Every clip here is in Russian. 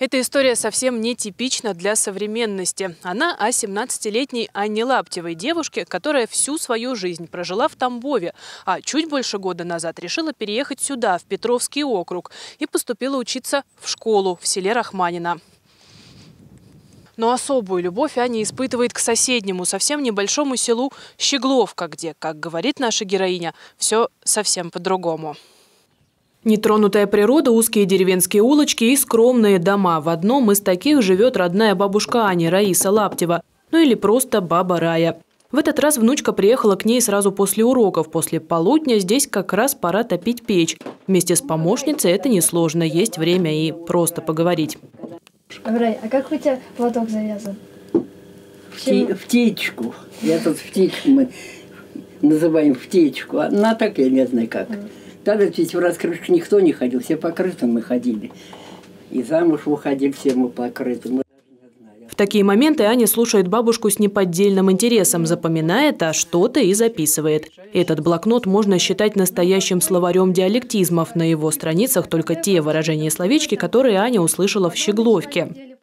Эта история совсем нетипична для современности. Она о 17-летней Анне Лаптевой, девушке, которая всю свою жизнь прожила в Тамбове, а чуть больше года назад решила переехать сюда, в Петровский округ, и поступила учиться в школу в селе Рахманина. Но особую любовь Аня испытывает к соседнему, совсем небольшому селу Щегловка, где, как говорит наша героиня, все совсем по-другому. Нетронутая природа, узкие деревенские улочки и скромные дома. В одном из таких живет родная бабушка Ани, Раиса Лаптева. Ну или просто баба Рая. В этот раз внучка приехала к ней сразу после уроков. После полудня здесь как раз пора топить печь. Вместе с помощницей это несложно. Есть время и просто поговорить. Рай, а как у тебя платок завязан? В течку. Я тут втечку, мы называем втечку. Она так, я не знаю как. Тогда ведь в раскрышку никто не ходил, все по крытым мы ходили. И замуж выходили все мы по крытым. В такие моменты Аня слушает бабушку с неподдельным интересом, запоминает, а что-то и записывает. Этот блокнот можно считать настоящим словарем диалектизмов. На его страницах только те выражения и словечки, которые Аня услышала в Щегловке.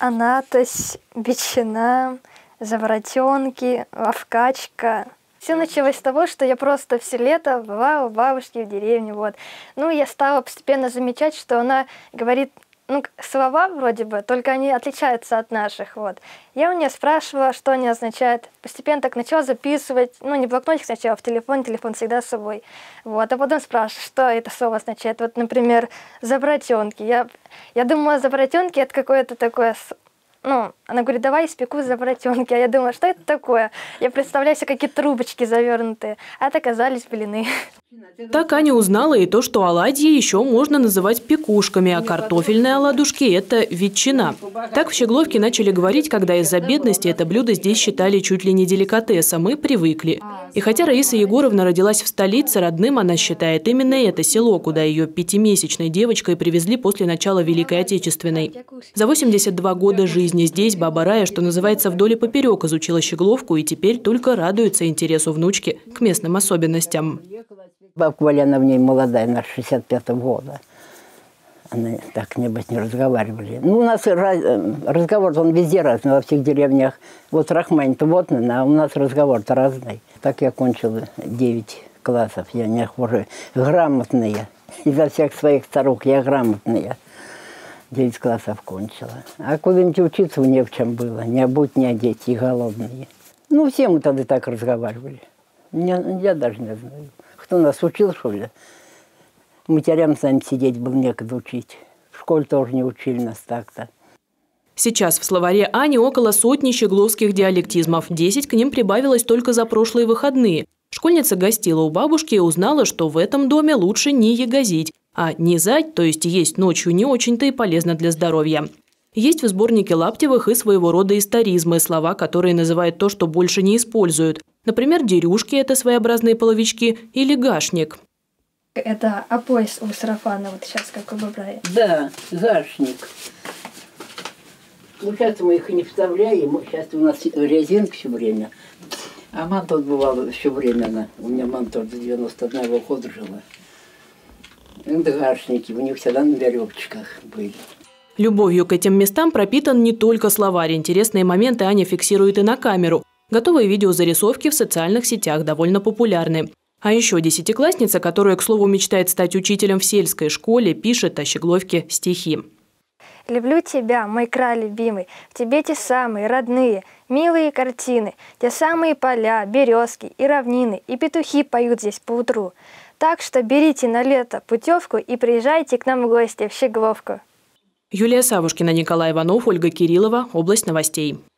Анатось, ветчина, заворотенки, овкачка. Все началось с того, что я просто все лето бывала у бабушки в деревне. Вот. Ну, я стала постепенно замечать, что она говорит слова вроде бы, только они отличаются от наших. Вот. Я у нее спрашивала, что они означают. Постепенно так начала записывать. Ну, не в блокнотик сначала, в телефон. Телефон всегда с собой. Вот. А потом спрашиваю, что это слово означает. Вот, например, «забратенки». Я думала, «забратенки» — это какое-то такое... она говорит, давай испеку забратенки. А я думала, что это такое? Я представляю себе, какие трубочки завернутые. А это оказались блины. Так Аня узнала и то, что оладьи еще можно называть пекушками, а картофельные оладушки – это ветчина. Так в Щегловке начали говорить, когда из-за бедности это блюдо здесь считали чуть ли не деликатесом, и привыкли. И хотя Раиса Егоровна родилась в столице, родным она считает именно это село, куда ее пятимесячной девочкой привезли после начала Великой Отечественной. За 82 года жизни здесь баба Рая, что называется, вдоль и поперек изучила Щегловку и теперь только радуется интересу внучки к местным особенностям. Бабка Валяна в ней молодая, она 65-го года. Она так, небось, не разговаривали. Ну, у нас разговор, он везде разный, во всех деревнях. Вот Рахмань-то вот, а у нас разговор-то разный. Так я кончила 9 классов, я не хуже. Грамотная. Из-за всех своих старух я грамотная. 9 классов кончила. А куда-нибудь учиться не в чем было. Не обуть, не одеть, и голодные. Ну, все мы тогда так разговаривали. Я даже не знаю. Кто нас учил, что ли? Матерям сами сидеть было некогда учить. В школе тоже не учили нас так-то. Сейчас в словаре Ани около сотни щегловских диалектизмов. 10 к ним прибавилось только за прошлые выходные. Школьница гостила у бабушки и узнала, что в этом доме лучше не ягозить. А низать, то есть есть ночью, не очень-то и полезно для здоровья. Есть в сборнике Лаптевых и своего рода историзмы, слова, которые называют то, что больше не используют. Например, дерюшки – это своеобразные половички, или гашник. Это опояс у сарафана, вот сейчас, как у бобра. Да, гашник. Ну, сейчас мы их и не вставляем, сейчас у нас резинка все время. А мама тут бывала все время, у меня мама тоже до 91-го года жила. Это гашники, у них всегда на веревочках были. Любовью к этим местам пропитан не только словарь. Интересные моменты Аня фиксирует и на камеру. Готовые видеозарисовки в социальных сетях довольно популярны. А еще десятиклассница, которая, к слову, мечтает стать учителем в сельской школе, пишет о Щегловке стихи. «Люблю тебя, мой край любимый, в тебе те самые родные, милые картины, те самые поля, березки и равнины, и петухи поют здесь поутру. Так что берите на лето путевку и приезжайте к нам в гости в Щегловку». Юлия Савушкина, Николай Иванов, Ольга Кириллова. Область новостей.